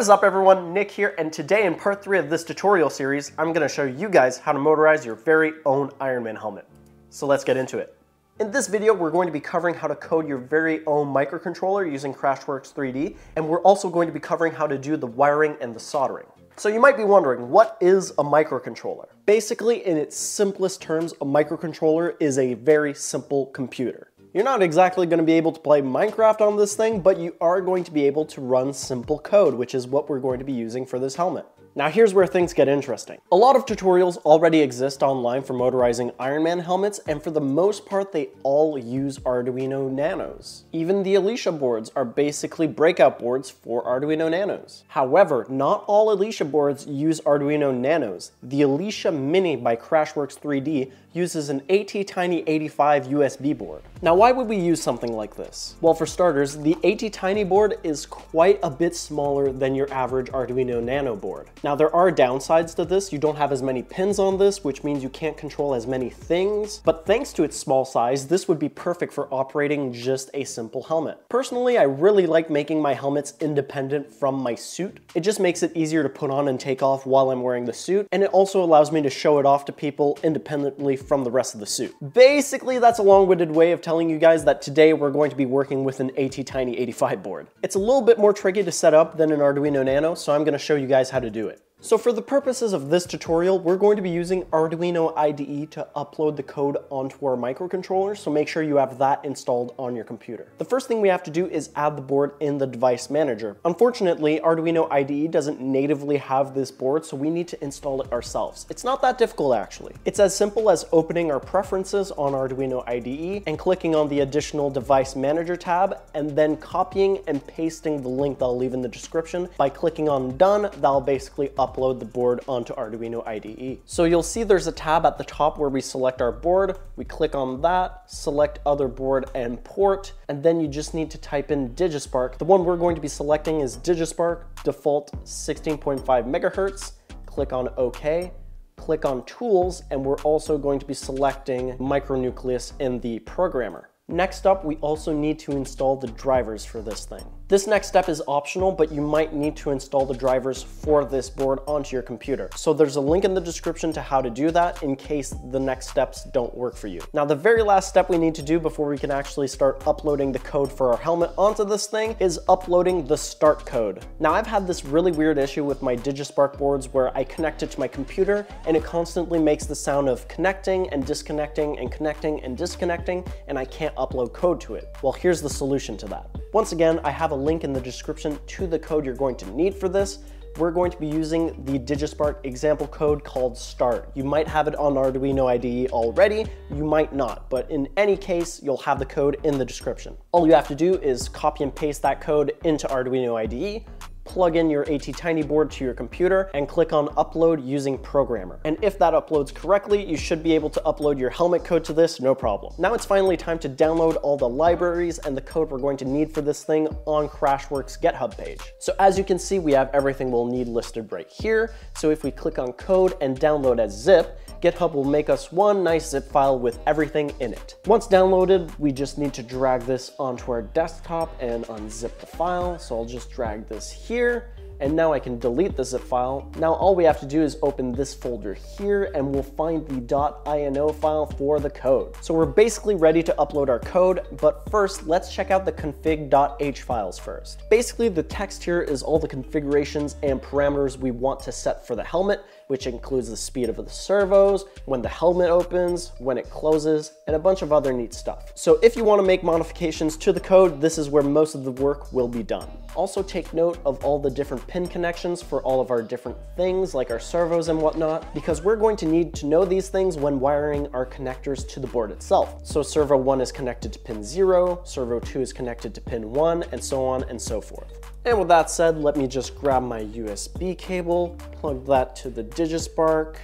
What is up everyone, Nick here, and today in part 3 of this tutorial series, I'm going to show you guys how to motorize your very own Iron Man helmet. So let's get into it. In this video, we're going to be covering how to code your very own microcontroller using Crashworks 3D, and we're also going to be covering how to do the wiring and the soldering. So you might be wondering, what is a microcontroller? Basically, in its simplest terms, a microcontroller is a very simple computer. You're not exactly going to be able to play Minecraft on this thing, but you are going to be able to run simple code, which is what we're going to be using for this helmet. Now here's where things get interesting. A lot of tutorials already exist online for motorizing Iron Man helmets, and for the most part they all use Arduino Nanos. Even the Alicia boards are basically breakout boards for Arduino Nanos. However, not all Alicia boards use Arduino Nanos. The Alicia Mini by Crashworks 3D uses an ATtiny85 USB board. Now why would we use something like this? Well, for starters, the ATtiny board is quite a bit smaller than your average Arduino Nano board. Now there are downsides to this. You don't have as many pins on this, which means you can't control as many things, but thanks to its small size, this would be perfect for operating just a simple helmet. Personally, I really like making my helmets independent from my suit. It just makes it easier to put on and take off while I'm wearing the suit, and it also allows me to show it off to people independently from the rest of the suit. Basically, that's a long-winded way of telling you guys that today we're going to be working with an ATtiny85 board. It's a little bit more tricky to set up than an Arduino Nano, so I'm going to show you guys how to do it. So for the purposes of this tutorial, we're going to be using Arduino IDE to upload the code onto our microcontroller, so make sure you have that installed on your computer. The first thing we have to do is add the board in the device manager. Unfortunately, Arduino IDE doesn't natively have this board, so we need to install it ourselves. It's not that difficult actually. It's as simple as opening our preferences on Arduino IDE and clicking on the additional device manager tab, and then copying and pasting the link that I'll leave in the description. By clicking on done, that'll basically upload the board onto Arduino IDE. So you'll see there's a tab at the top where we select our board, we click on that, select other board and port, and then you just need to type in DigiSpark. The one we're going to be selecting is DigiSpark, default 16.5 megahertz, click on OK, click on Tools, and we're also going to be selecting micronucleus in the programmer. Next up, we also need to install the drivers for this thing. This next step is optional, but you might need to install the drivers for this board onto your computer. So there's a link in the description to how to do that in case the next steps don't work for you. Now, the very last step we need to do before we can actually start uploading the code for our helmet onto this thing is uploading the start code. Now, I've had this really weird issue with my DigiSpark boards where I connect it to my computer and it constantly makes the sound of connecting and disconnecting and connecting and disconnecting, and I can't upload code to it. Well, here's the solution to that. Once again, I have a link in the description to the code you're going to need for this. We're going to be using the DigiSpark example code called start. You might have it on Arduino IDE already, you might not, but in any case, you'll have the code in the description. All you have to do is copy and paste that code into Arduino IDE, plug in your ATtiny board to your computer, and click on upload using programmer. And if that uploads correctly, you should be able to upload your helmet code to this, no problem. Now it's finally time to download all the libraries and the code we're going to need for this thing on Crashworks GitHub page. So as you can see, we have everything we'll need listed right here. So if we click on code and download as zip, GitHub will make us one nice zip file with everything in it. Once downloaded, we just need to drag this onto our desktop and unzip the file. So I'll just drag this here, and now I can delete the zip file. Now all we have to do is open this folder here, and we'll find the .ino file for the code. So we're basically ready to upload our code, but first let's check out the config.h files first. Basically the text here is all the configurations and parameters we want to set for the helmet, which includes the speed of the servos, when the helmet opens, when it closes, and a bunch of other neat stuff. So if you want to make modifications to the code, this is where most of the work will be done. Also take note of all the different pin connections for all of our different things, like our servos and whatnot, because we're going to need to know these things when wiring our connectors to the board itself. So servo 1 is connected to pin 0, servo 2 is connected to pin 1, and so on and so forth. And with that said, let me just grab my USB cable, plug that to the DigiSpark,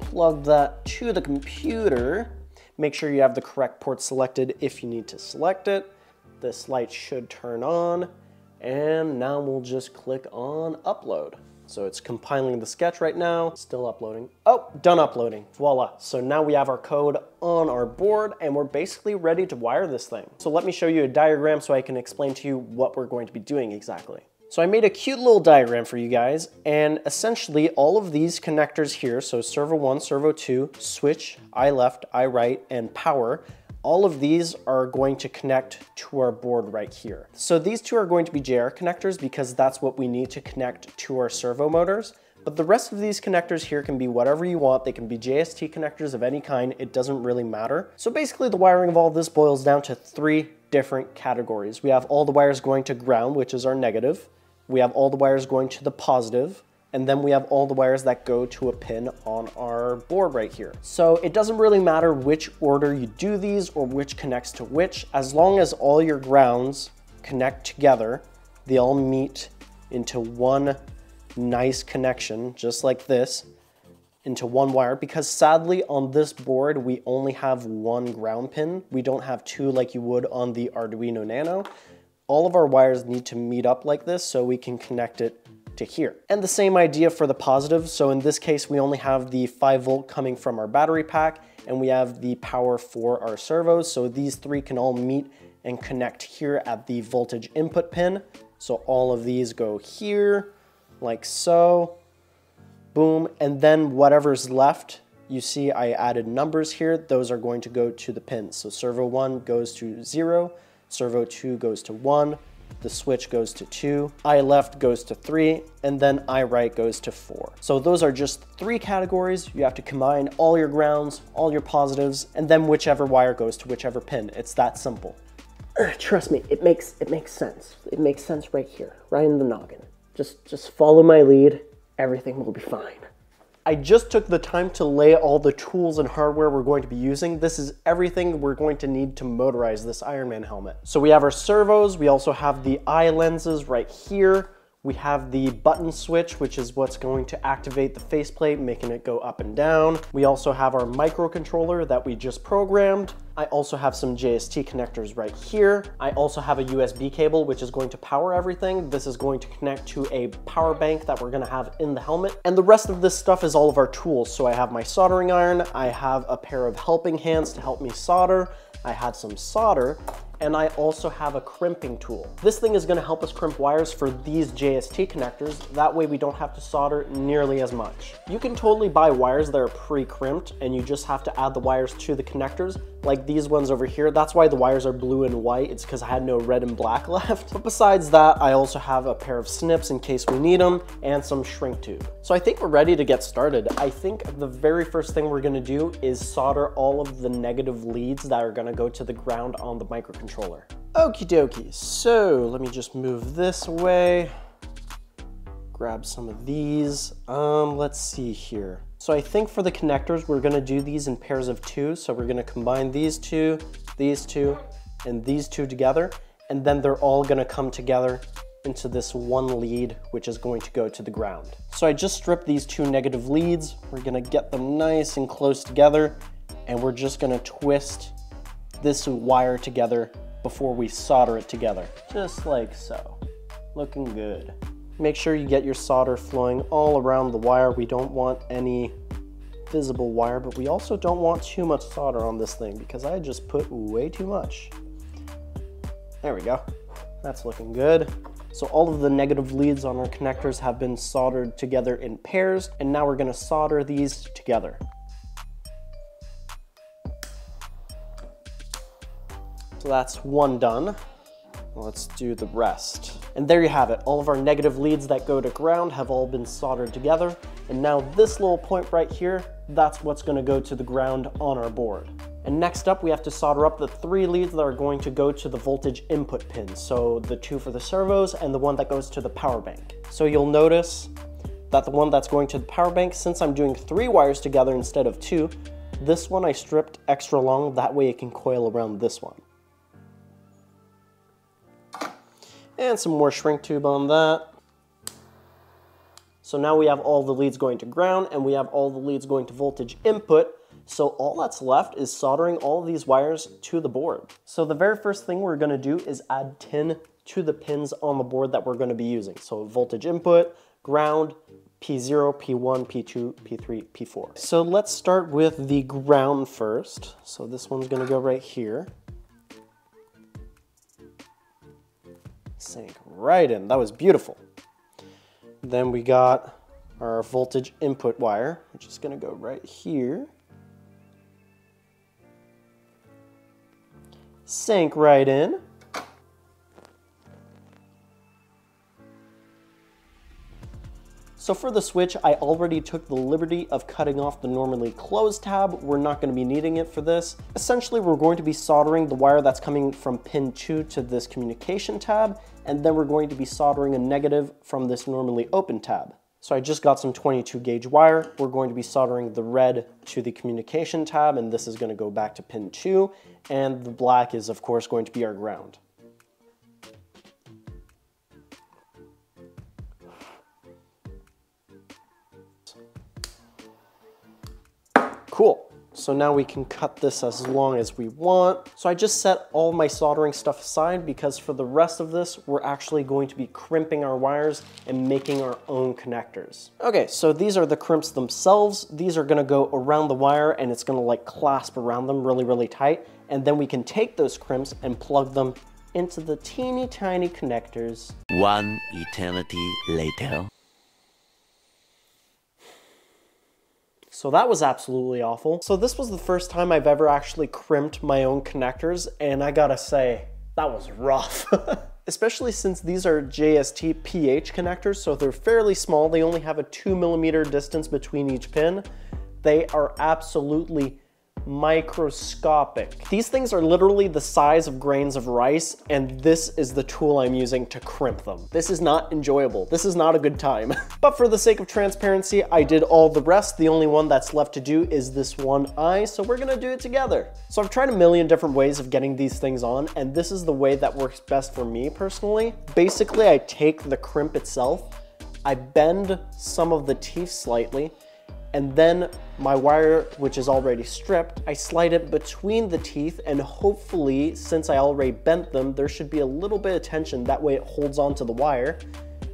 plug that to the computer. Make sure you have the correct port selected if you need to select it. This light should turn on, and now we'll just click on upload. So it's compiling the sketch right now, still uploading. Oh, done uploading, voila. So now we have our code on our board and we're basically ready to wire this thing. So let me show you a diagram so I can explain to you what we're going to be doing exactly. So I made a cute little diagram for you guys, and essentially all of these connectors here, so servo 1, servo 2, switch, I left, I right, and power, all of these are going to connect to our board right here. So these two are going to be JR connectors because that's what we need to connect to our servo motors. But the rest of these connectors here can be whatever you want. They can be JST connectors of any kind. It doesn't really matter. So basically the wiring of all this boils down to three different categories. We have all the wires going to ground, which is our negative. We have all the wires going to the positive. And then we have all the wires that go to a pin on our board right here. So it doesn't really matter which order you do these or which connects to which, as long as all your grounds connect together, they all meet into one nice connection, just like this, into one wire, because sadly on this board, we only have one ground pin. We don't have two like you would on the Arduino Nano. All of our wires need to meet up like this so we can connect it to here. And the same idea for the positive. So in this case, we only have the 5-volt coming from our battery pack, and we have the power for our servos. So these three can all meet and connect here at the voltage input pin. So all of these go here, like so, boom. And then whatever's left, you see I added numbers here. Those are going to go to the pins. So servo 1 goes to 0, servo 2 goes to 1, the switch goes to 2, I left goes to 3, and then I right goes to 4. So those are just three categories. You have to combine all your grounds, all your positives, and then whichever wire goes to whichever pin. It's that simple. Trust me, it makes sense. It makes sense right here, right in the noggin. Just follow my lead. Everything will be fine. I just took the time to lay all the tools and hardware we're going to be using. This is everything we're going to need to motorize this Iron Man helmet. So we have our servos, we also have the eye lenses right here. We have the button switch, which is what's going to activate the faceplate, making it go up and down. We also have our microcontroller that we just programmed. I also have some JST connectors right here. I also have a USB cable, which is going to power everything. This is going to connect to a power bank that we're gonna have in the helmet. And the rest of this stuff is all of our tools. So I have my soldering iron, I have a pair of helping hands to help me solder, I had some solder, and I also have a crimping tool. This thing is gonna help us crimp wires for these JST connectors. That way we don't have to solder nearly as much. You can totally buy wires that are pre-crimped and you just have to add the wires to the connectors, like these ones over here. That's why the wires are blue and white. It's because I had no red and black left. But besides that, I also have a pair of snips in case we need them and some shrink tube. So I think we're ready to get started. I think the very first thing we're gonna do is solder all of the negative leads that are gonna go to the ground on the microcontroller. Okie dokie, so let me just move this way, grab some of these, let's see here. So I think for the connectors, we're gonna do these in pairs of two. So we're gonna combine these two, and these two together, and then they're all gonna come together into this one lead, which is going to go to the ground. So I just stripped these two negative leads. We're gonna get them nice and close together, and we're just gonna twist this wire together before we solder it together. Just like so, looking good. Make sure you get your solder flowing all around the wire. We don't want any visible wire, but we also don't want too much solder on this thing because I just put way too much. There we go, that's looking good. So all of the negative leads on our connectors have been soldered together in pairs, and now we're gonna solder these together. So that's one done. Let's do the rest. And there you have it. All of our negative leads that go to ground have all been soldered together. And now this little point right here, that's what's gonna go to the ground on our board. And next up, we have to solder up the three leads that are going to go to the voltage input pins. So the two for the servos and the one that goes to the power bank. So you'll notice that the one that's going to the power bank, since I'm doing three wires together instead of two, this one I stripped extra long, that way it can coil around this one. And some more shrink tube on that. So now we have all the leads going to ground and we have all the leads going to voltage input. So all that's left is soldering all these wires to the board. So the very first thing we're gonna do is add tin to the pins on the board that we're gonna be using. So voltage input, ground, P0, P1, P2, P3, P4. So let's start with the ground first. So this one's gonna go right here. Sink right in. That was beautiful. Then we got our voltage input wire, which is going to go right here. Sink right in. So for the switch, I already took the liberty of cutting off the normally closed tab. We're not going to be needing it for this. Essentially, we're going to be soldering the wire that's coming from pin 2 to this communication tab, and then we're going to be soldering a negative from this normally open tab. So I just got some 22 gauge wire. We're going to be soldering the red to the communication tab, and this is going to go back to pin 2, and the black is of course going to be our ground. Cool. So now we can cut this as long as we want. So I just set all my soldering stuff aside because for the rest of this, we're actually going to be crimping our wires and making our own connectors. Okay, so these are the crimps themselves. These are gonna go around the wire and it's gonna like clasp around them really, really tight. And then we can take those crimps and plug them into the teeny tiny connectors. One eternity later. So that was absolutely awful. So this was the first time I've ever actually crimped my own connectors, and I gotta say, that was rough. Especially since these are JST PH connectors, so they're fairly small. They only have a 2mm distance between each pin. They are absolutely microscopic. These things are literally the size of grains of rice, and this is the tool I'm using to crimp them. This is not enjoyable. This is not a good time. But for the sake of transparency, I did all the rest. The only one that's left to do is this one eye, so we're gonna do it together. So I've tried a million different ways of getting these things on, and this is the way that works best for me personally. Basically, I take the crimp itself, I bend some of the teeth slightly, and then my wire, which is already stripped, I slide it between the teeth, and hopefully, since I already bent them, there should be a little bit of tension, that way it holds onto the wire.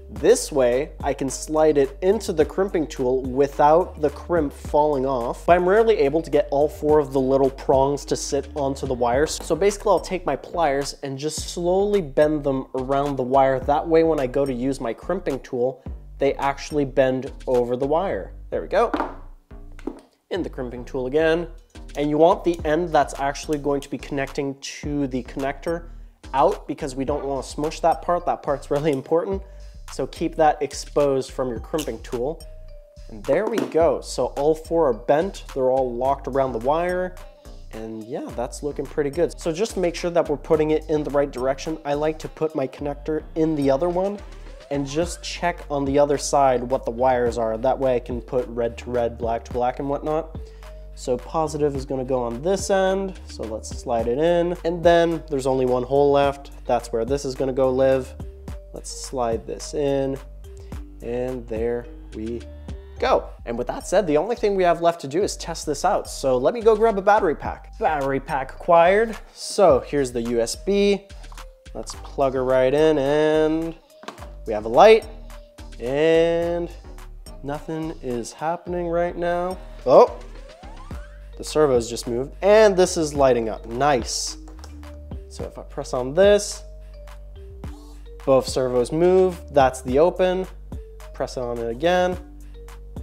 This way, I can slide it into the crimping tool without the crimp falling off. But I'm rarely able to get all four of the little prongs to sit onto the wires. So basically, I'll take my pliers and just slowly bend them around the wire. That way, when I go to use my crimping tool, they actually bend over the wire. There we go. In the crimping tool again. And you want the end that's actually going to be connecting to the connector out because we don't want to smush that part. That part's really important. So keep that exposed from your crimping tool. And there we go. So all four are bent. They're all locked around the wire. And yeah, that's looking pretty good. So just make sure that we're putting it in the right direction. I like to put my connector in the other one and just check on the other side what the wires are. That way I can put red to red, black to black and whatnot. So positive is gonna go on this end. So let's slide it in. And then there's only one hole left. That's where this is gonna go live. Let's slide this in. And there we go. And with that said, the only thing we have left to do is test this out. So let me go grab a battery pack. Battery pack acquired. So here's the USB. Let's plug her right in and we have a light and nothing is happening right now. Oh, the servo's just moved and this is lighting up. Nice. So if I press on this, both servos move. That's the open. Press on it again.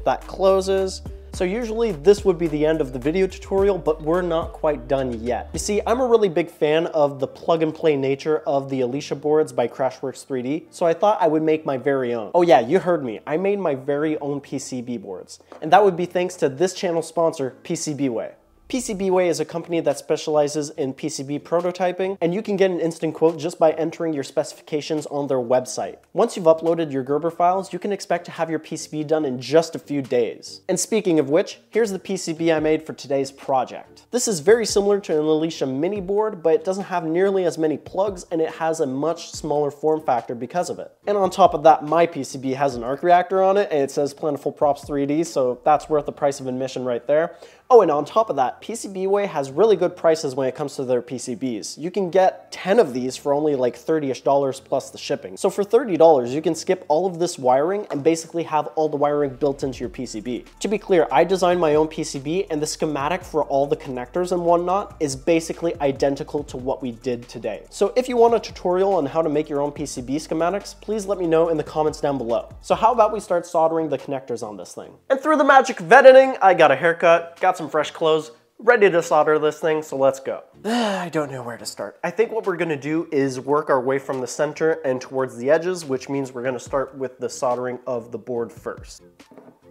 That closes. So usually this would be the end of the video tutorial, but we're not quite done yet. You see, I'm a really big fan of the plug and play nature of the Alicia boards by Crashworks 3D, so I thought I would make my very own. Oh yeah, you heard me. I made my very own PCB boards, and that would be thanks to this channel sponsor, PCBWay. PCBWay is a company that specializes in PCB prototyping, and you can get an instant quote just by entering your specifications on their website. Once you've uploaded your Gerber files, you can expect to have your PCB done in just a few days. And speaking of which, here's the PCB I made for today's project. This is very similar to an Alicia mini board, but it doesn't have nearly as many plugs, and it has a much smaller form factor because of it. And on top of that, my PCB has an arc reactor on it, and it says Plentiful Props 3D, so that's worth the price of admission right there. Oh, and on top of that, PCBWay has really good prices when it comes to their PCBs. You can get 10 of these for only like $30-ish plus the shipping. So for $30, you can skip all of this wiring and basically have all the wiring built into your PCB. To be clear, I designed my own PCB, and the schematic for all the connectors and whatnot is basically identical to what we did today. So if you want a tutorial on how to make your own PCB schematics, please let me know in the comments down below. So how about we start soldering the connectors on this thing? And through the magic of editing, I got a haircut, got some fresh clothes, ready to solder this thing, so let's go. I don't know where to start. I think what we're gonna do is work our way from the center and towards the edges, which means we're gonna start with the soldering of the board first.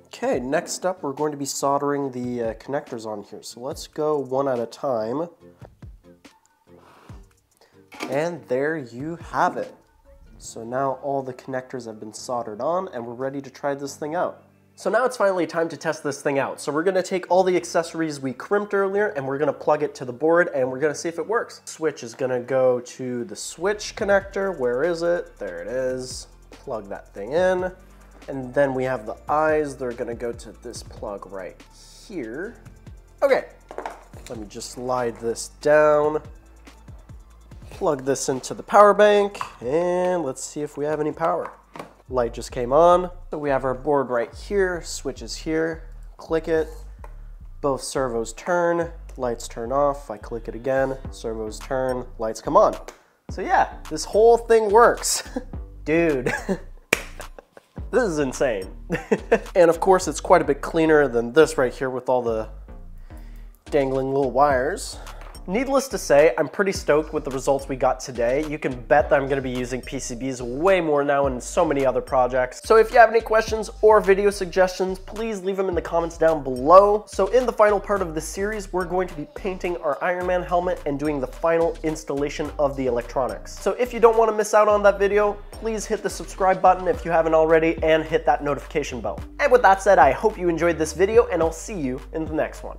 Okay, next up, we're going to be soldering the connectors on here. So let's go one at a time. And there you have it. So now all the connectors have been soldered on and we're ready to try this thing out. So now it's finally time to test this thing out. So we're gonna take all the accessories we crimped earlier and we're gonna plug it to the board and we're gonna see if it works. Switch is gonna go to the switch connector. Where is it? There it is. Plug that thing in. And then we have the eyes. They're gonna go to this plug right here. Okay, let me just slide this down. Plug this into the power bank and let's see if we have any power. Light just came on. So we have our board right here, switches here, click it, both servos turn, lights turn off. I click it again, servos turn, lights come on. So yeah, this whole thing works. Dude, this is insane. And of course it's quite a bit cleaner than this right here with all the dangling little wires. Needless to say, I'm pretty stoked with the results we got today. You can bet that I'm gonna be using PCBs way more now in so many other projects. So if you have any questions or video suggestions, please leave them in the comments down below. So in the final part of this series, we're going to be painting our Iron Man helmet and doing the final installation of the electronics. So if you don't wanna miss out on that video, please hit the subscribe button if you haven't already and hit that notification bell. And with that said, I hope you enjoyed this video and I'll see you in the next one.